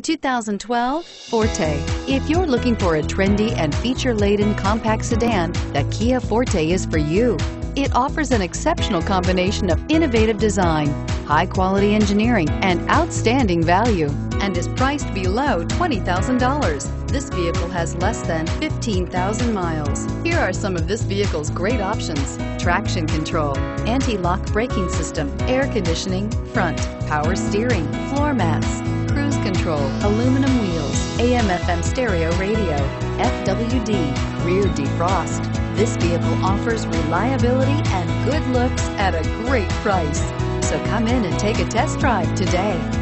The 2012 Forte. If you're looking for a trendy and feature-laden compact sedan, the Kia Forte is for you. It offers an exceptional combination of innovative design, high-quality engineering, and outstanding value, and is priced below $20,000. This vehicle has less than 15,000 miles. Here are some of this vehicle's great options: traction control, anti-lock braking system, air conditioning, front, power steering, floor mats, cruise control, aluminum wheels, AM/FM stereo radio, FWD, rear defrost. This vehicle offers reliability and good looks at a great price. So come in and take a test drive today.